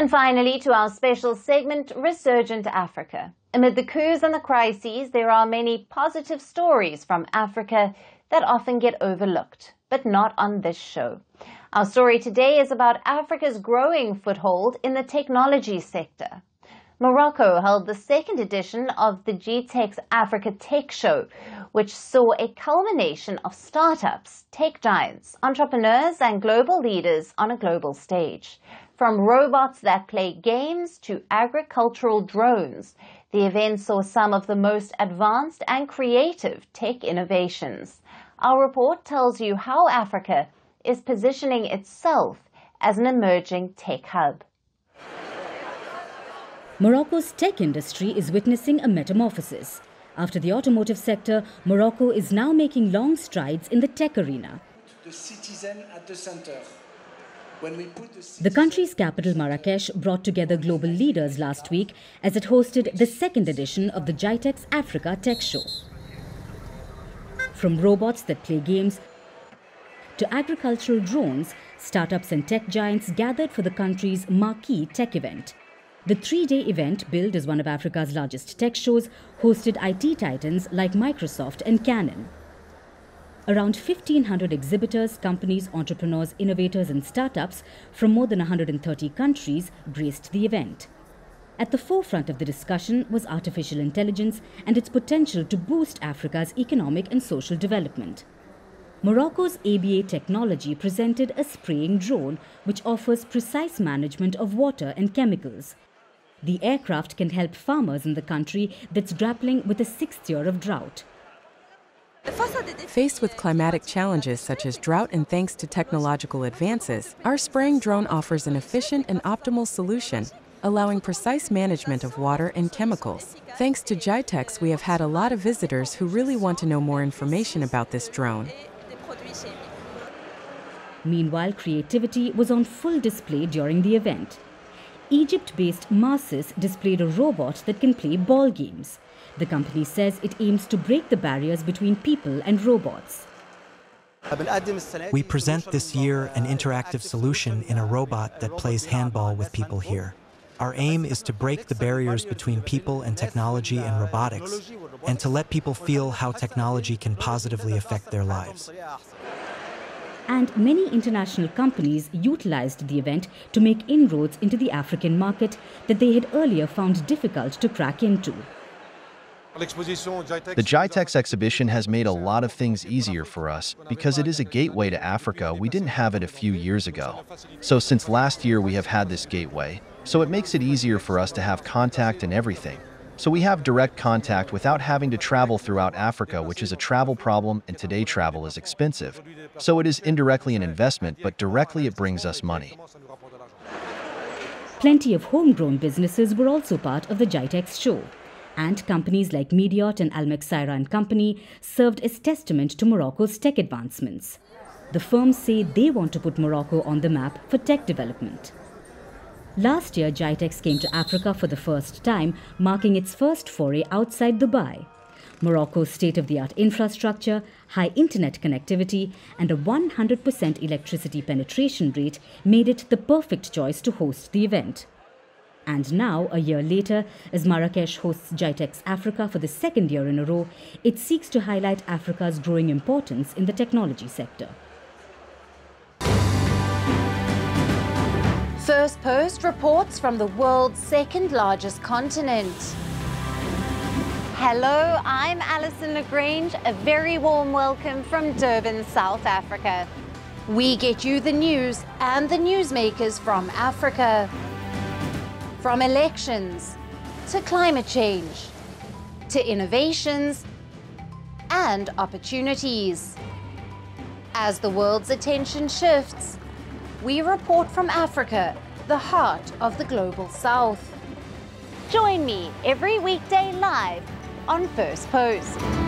And finally, to our special segment, Resurgent Africa. Amid the coups and the crises, there are many positive stories from Africa that often get overlooked, but not on this show. Our story today is about Africa's growing foothold in the technology sector. Morocco held the second edition of the GITEX Africa Tech Show, which saw a culmination of startups, tech giants, entrepreneurs and global leaders on a global stage. From robots that play games to agricultural drones, the event saw some of the most advanced and creative tech innovations. Our report tells you how Africa is positioning itself as an emerging tech hub. Morocco's tech industry is witnessing a metamorphosis. After the automotive sector, Morocco is now making long strides in the tech arena. The citizen at the center. The country's capital, Marrakesh, brought together global leaders last week as it hosted the second edition of the GITEX Africa Tech Show. From robots that play games to agricultural drones, startups and tech giants gathered for the country's marquee tech event. The three-day event, billed as one of Africa's largest tech shows, hosted IT titans like Microsoft and Canon. Around 1,500 exhibitors, companies, entrepreneurs, innovators and startups from more than 130 countries graced the event. At the forefront of the discussion was artificial intelligence and its potential to boost Africa's economic and social development. Morocco's ABA technology presented a spraying drone which offers precise management of water and chemicals. The aircraft can help farmers in the country that's grappling with a sixth year of drought. Faced with climatic challenges such as drought and thanks to technological advances, our spraying drone offers an efficient and optimal solution, allowing precise management of water and chemicals. Thanks to GITEX, we have had a lot of visitors who really want to know more information about this drone. Meanwhile, creativity was on full display during the event. Egypt-based Masys displayed a robot that can play ball games. The company says it aims to break the barriers between people and robots. We present this year an interactive solution in a robot that plays handball with people here. Our aim is to break the barriers between people and technology and robotics, and to let people feel how technology can positively affect their lives. And many international companies utilized the event to make inroads into the African market that they had earlier found difficult to crack into. The GITEX exhibition has made a lot of things easier for us because it is a gateway to Africa. We didn't have it a few years ago. So since last year we have had this gateway, so it makes it easier for us to have contact and everything. So we have direct contact without having to travel throughout Africa, which is a travel problem, and today travel is expensive. So it is indirectly an investment, but directly it brings us money. Plenty of homegrown businesses were also part of the GITEX show. And companies like Mediot and Almexira and Company served as testament to Morocco's tech advancements. The firms say they want to put Morocco on the map for tech development. Last year, GITEX came to Africa for the first time, marking its first foray outside Dubai. Morocco's state-of-the-art infrastructure, high internet connectivity and a 100% electricity penetration rate made it the perfect choice to host the event. And now, a year later, as Marrakesh hosts GITEX Africa for the second year in a row, it seeks to highlight Africa's growing importance in the technology sector. First Post reports from the world's second largest continent. Hello, I'm Alison Le Grange. A very warm welcome from Durban, South Africa. We get you the news and the newsmakers from Africa. From elections, to climate change, to innovations and opportunities. As the world's attention shifts, we report from Africa, the heart of the Global South. Join me every weekday live on First Post.